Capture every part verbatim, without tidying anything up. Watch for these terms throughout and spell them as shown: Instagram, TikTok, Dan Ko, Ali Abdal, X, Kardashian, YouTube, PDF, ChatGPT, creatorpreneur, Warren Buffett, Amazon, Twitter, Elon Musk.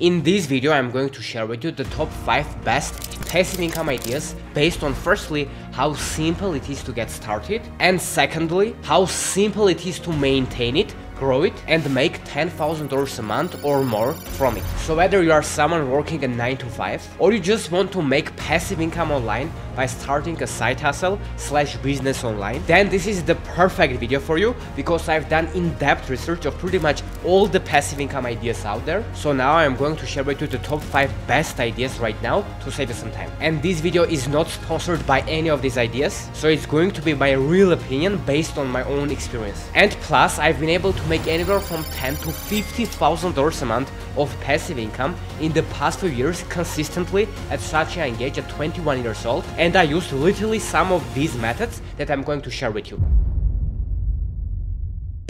In this video, I'm going to share with you the top five best passive income ideas based on firstly, how simple it is to get started, and secondly, how simple it is to maintain it, grow it, and make ten thousand dollars a month or more from it. So whether you are someone working a nine to five, or you just want to make passive income online by starting a side hustle slash business online, then this is the perfect video for you, because I've done in-depth research of pretty much all the passive income ideas out there. So now I'm going to share with you the top five best ideas right now to save you some time. And this video is not sponsored by any of these ideas, so it's going to be my real opinion based on my own experience. And plus, I've been able to make anywhere from ten to fifty thousand dollars a month of passive income in the past few years consistently at such a young age, at twenty-one years old, and I used literally some of these methods that I'm going to share with you.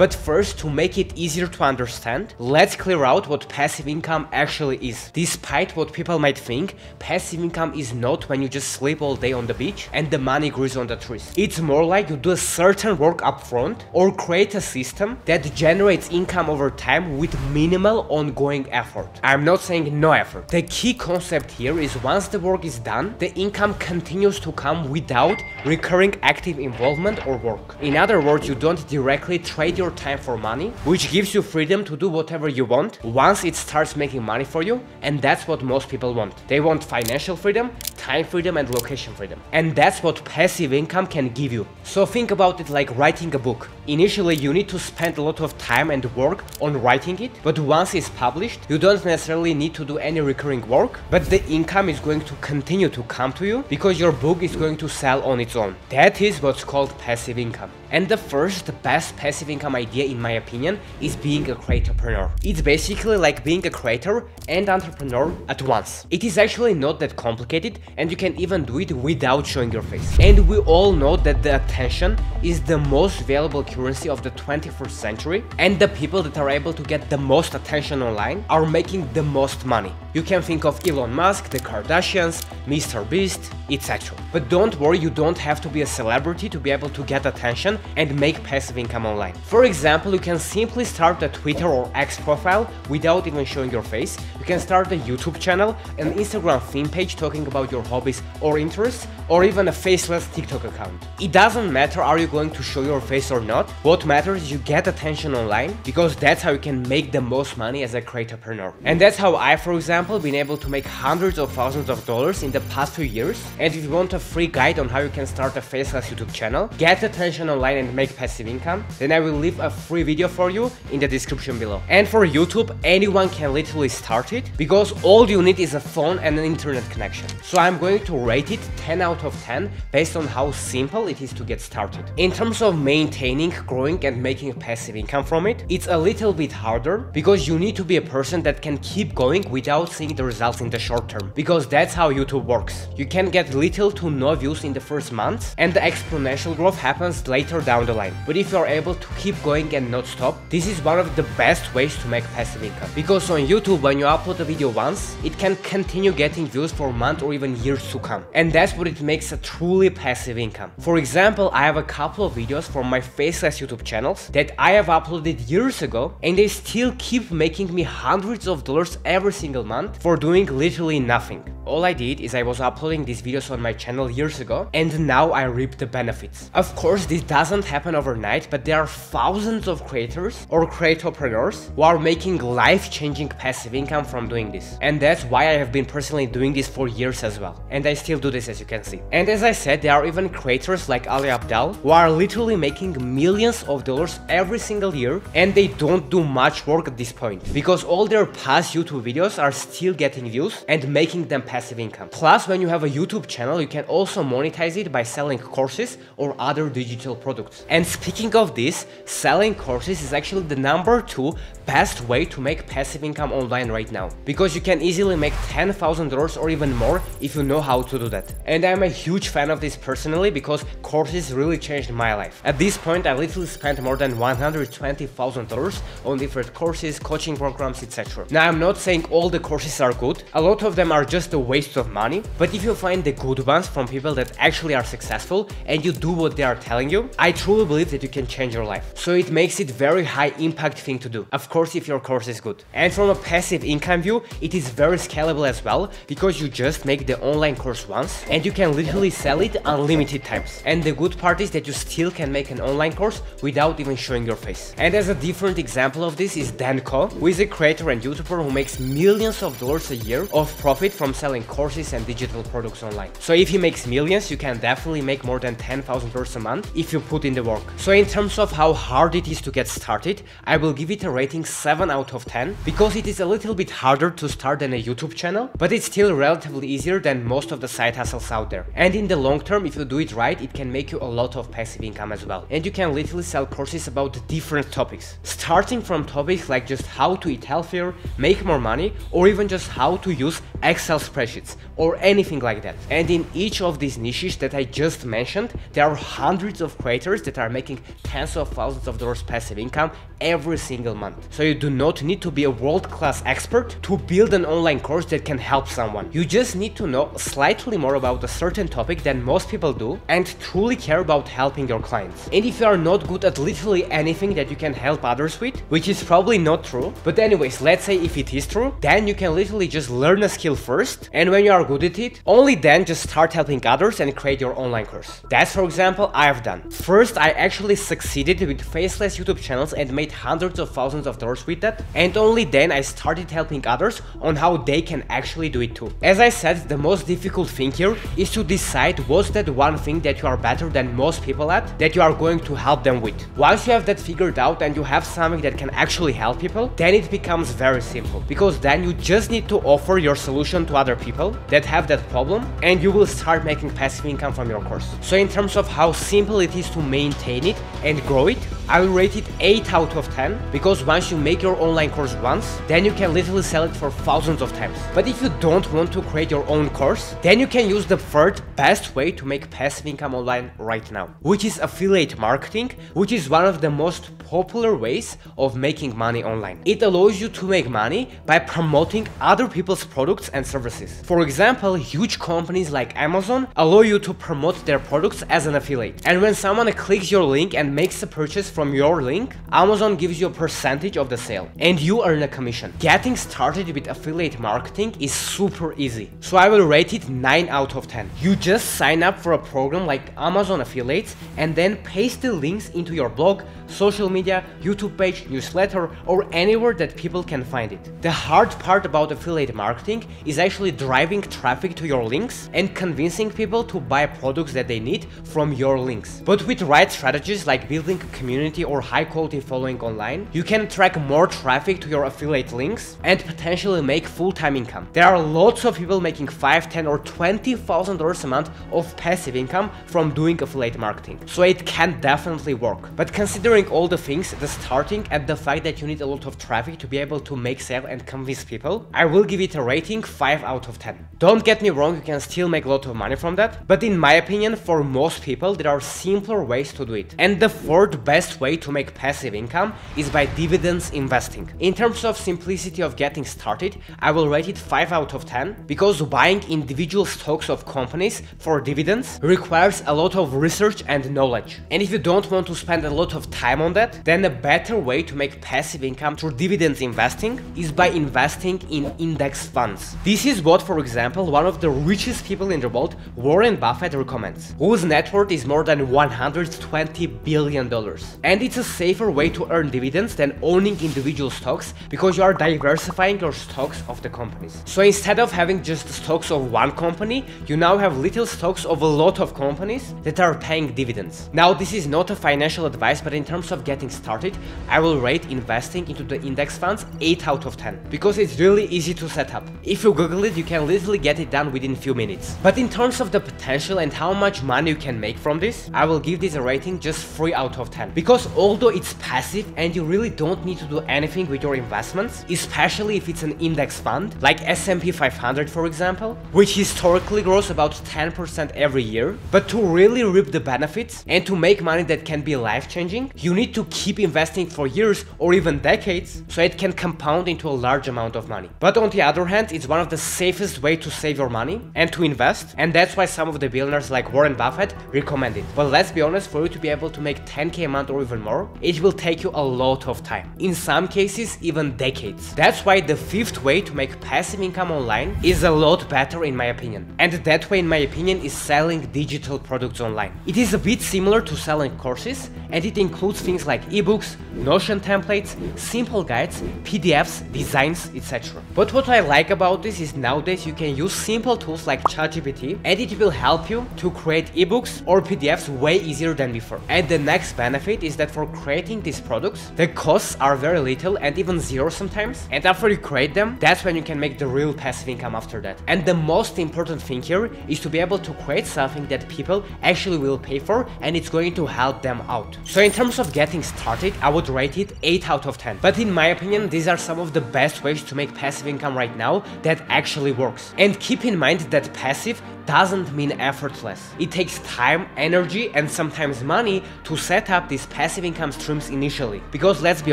But first, to make it easier to understand, let's clear out what passive income actually is. Despite what people might think, passive income is not when you just sleep all day on the beach and the money grows on the trees. It's more like you do a certain work upfront or create a system that generates income over time with minimal ongoing effort. I'm not saying no effort. The key concept here is once the work is done, the income continues to come without recurring active involvement or work. In other words, you don't directly trade your time for money, which gives you freedom to do whatever you want once it starts making money for you, and that's what most people want. They want financial freedom, time freedom, and location freedom, and that's what passive income can give you. So think about it like writing a book. Initially, you need to spend a lot of time and work on writing it, but once it's published, you don't necessarily need to do any recurring work, but the income is going to continue to come to you because your book is going to sell on its own. That is what's called passive income. And the first, the best passive income idea, in my opinion, is being a creatorpreneur. It's basically like being a creator and entrepreneur at once. It is actually not that complicated, and you can even do it without showing your face. And we all know that the attention is the most valuable currency of the twenty-first century, and the people that are able to get the most attention online are making the most money. You can think of Elon Musk, the Kardashians, Mister Beast, et cetera. But don't worry, you don't have to be a celebrity to be able to get attention and make passive income online. For example, you can simply start a Twitter or X profile without even showing your face. You can start a YouTube channel, an Instagram theme page talking about your hobbies or interests, or even a faceless TikTok account. It doesn't matter are you going to show your face or not. What matters is you get attention online, because that's how you can make the most money as a creatorpreneur. And that's how I, for example, been able to make hundreds of thousands of dollars in the past few years. And if you want a free guide on how you can start a faceless YouTube channel, get attention online, and make passive income, then I will leave a free video for you in the description below. And for YouTube, anyone can literally start it, because all you need is a phone and an internet connection. So I'm going to rate it ten out of ten based on how simple it is to get started. In terms of maintaining, growing, and making passive income from it, it's a little bit harder, because you need to be a person that can keep going without seeing the results in the short term, because that's how YouTube works. You can get little to no views in the first month, and the exponential growth happens later down the line. But if you are able to keep going and not stop, this is one of the best ways to make passive income, because on YouTube, when you upload a video once, it can continue getting views for months or even years to come, and that's what it makes a truly passive income. For example, I have a couple of videos from my faceless YouTube channels that I have uploaded years ago, and they still keep making me hundreds of dollars every single month for doing literally nothing. All I did is I was uploading these videos on my channel years ago, and now I reap the benefits. Of course, this doesn't doesn't happen overnight, but there are thousands of creators or creatorpreneurs who are making life-changing passive income from doing this, and that's why I have been personally doing this for years as well, and I still do this, as you can see. And as I said, there are even creators like Ali Abdal who are literally making millions of dollars every single year, and they don't do much work at this point, because all their past YouTube videos are still getting views and making them passive income. Plus, when you have a YouTube channel, you can also monetize it by selling courses or other digital products. And speaking of this, selling courses is actually the number two best way to make passive income online right now, because you can easily make ten thousand dollars or even more if you know how to do that. And I'm a huge fan of this personally, because courses really changed my life. At this point, I literally spent more than one hundred twenty thousand dollars on different courses, coaching programs, et cetera. Now, I'm not saying all the courses are good. A lot of them are just a waste of money, but if you find the good ones from people that actually are successful and you do what they are telling you, I truly believe that you can change your life. So it makes it very high impact thing to do, of course if your course is good. And from a passive income view, it is very scalable as well, because you just make the online course once and you can literally sell it unlimited times. And the good part is that you still can make an online course without even showing your face. And as a different example of this is Dan Ko, who is a creator and YouTuber who makes millions of dollars a year of profit from selling courses and digital products online. So if he makes millions, you can definitely make more than ten thousand dollars a month if you put in the work. So in terms of how hard it is to get started, I will give it a rating seven out of ten, because it is a little bit harder to start than a YouTube channel, but it's still relatively easier than most of the side hustles out there. And in the long term, if you do it right, it can make you a lot of passive income as well. And you can literally sell courses about different topics, starting from topics like just how to eat healthier, make more money, or even just how to use Excel spreadsheets or anything like that. And in each of these niches that I just mentioned, there are hundreds of creators that are making tens of thousands of dollars passive income every single month. So you do not need to be a world-class expert to build an online course that can help someone. You just need to know slightly more about a certain topic than most people do and truly care about helping your clients. And if you are not good at literally anything that you can help others with, which is probably not true, but anyways, let's say if it is true, then you can literally just learn a skill first, and when you are good at it, only then just start helping others and create your online course. That's for example I've done. First, I actually succeeded with faceless YouTube channels and made hundreds of thousands of dollars with that, and only then I started helping others on how they can actually do it too. As I said, the most difficult thing here is to decide what's that one thing that you are better than most people at that you are going to help them with. Once you have that figured out and you have something that can actually help people, then it becomes very simple, because then you just need to offer your solution to other people that have that problem and you will start making passive income from your course. So in terms of how simple it is to maintain it and grow it, I will rate it eight out of ten, because once you make your online course once, then you can literally sell it for thousands of times. But if you don't want to create your own course, then you can use the third best way to make passive income online right now, which is affiliate marketing, which is one of the most popular ways of making money online. It allows you to make money by promoting other people's products and services. For example, huge companies like Amazon allow you to promote their products as an affiliate. And when someone clicks your link and makes a purchase from your link, Amazon gives you a percentage of the sale and you earn a commission. Getting started with affiliate marketing is super easy, so I will rate it nine out of ten. You just sign up for a program like Amazon Affiliates and then paste the links into your blog, social media, YouTube page, newsletter, or anywhere that people can find it. The hard part about affiliate marketing is actually driving traffic to your links and convincing people to buy products that they need from your links. But with right strategies like building a community or high quality following online, you can track more traffic to your affiliate links and potentially make full-time income. There are lots of people making five, ten, or twenty thousand dollars a month of passive income from doing affiliate marketing, so it can definitely work. But considering all the things, the starting and the fact that you need a lot of traffic to be able to make sale and convince people, I will give it a rating five out of ten. Don't get me wrong, you can still make a lot of money from that, but in my opinion, for most people, there are simpler ways to do it. And the fourth best way to make passive income is by dividends investing. In terms of simplicity of getting started, I will rate it five out of ten, because buying individual stocks of companies for dividends requires a lot of research and knowledge. And if you don't want to spend a lot of time on that, then a better way to make passive income through dividends investing is by investing in index funds. This is what, for example, one of the richest people in the world, Warren Buffett, recommends, whose net worth is more than one hundred twenty billion dollars. And it's a safer way to earn dividends than owning individual stocks, because you are diversifying your stocks of the companies. So instead of having just stocks of one company, you now have little stocks of a lot of companies that are paying dividends. Now, this is not a financial advice, but in terms of getting started, I will rate investing into the index funds eight out of ten, because it's really easy to set up. If you Google it, you can literally get it done within few minutes. But in terms of the potential and how much money you can make from this, I will give this a rating just three out of ten, because although it's passive, passive and you really don't need to do anything with your investments, especially if it's an index fund, like S and P five hundred for example, which historically grows about ten percent every year. But to really reap the benefits and to make money that can be life-changing, you need to keep investing for years or even decades, so it can compound into a large amount of money. But on the other hand, it's one of the safest way to save your money and to invest, and that's why some of the billionaires like Warren Buffett recommend it. But let's be honest, for you to be able to make ten K a month or even more, it will take you a lot of time, in some cases even decades. That's why the fifth way to make passive income online is a lot better in my opinion, and that way in my opinion is selling digital products online. It is a bit similar to selling courses, and it includes things like ebooks, Notion templates, simple guides, P D Fs, designs, et cetera. But what I like about this is nowadays you can use simple tools like ChatGPT, and it will help you to create ebooks or P D Fs way easier than before. And the next benefit is that for creating these products, the costs are very little and even zero sometimes, and after you create them, that's when you can make the real passive income after that. And the most important thing here is to be able to create something that people actually will pay for, and it's going to help them out. So in terms of getting started, I would rate it eight out of ten. But in my opinion, these are some of the best ways to make passive income right now that actually works. And keep in mind that passive doesn't mean effortless. It takes time, energy, and sometimes money to set up these passive income streams initially. Because let's be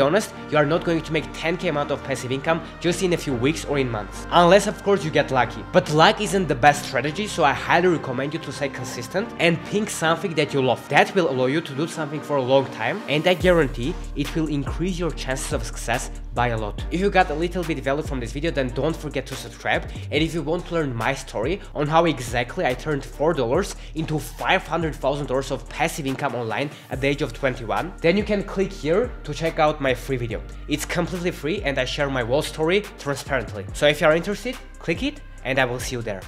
honest, you are not going to make ten K amount of passive income just in a few weeks or in months. Unless of course you get lucky. But luck isn't the best strategy, so I highly recommend you to stay consistent and pick something that you love. That will allow you to do something for a long time, and I guarantee it will increase your chances of success by a lot. If you got a little bit value from this video, then don't forget to subscribe, and if you want to learn my story on how exactly I turned four dollars into five hundred thousand dollars of passive income online at the age of twenty-one, then you can click here to check out my free video. It's completely free and I share my whole story transparently. So if you are interested, click it and I will see you there.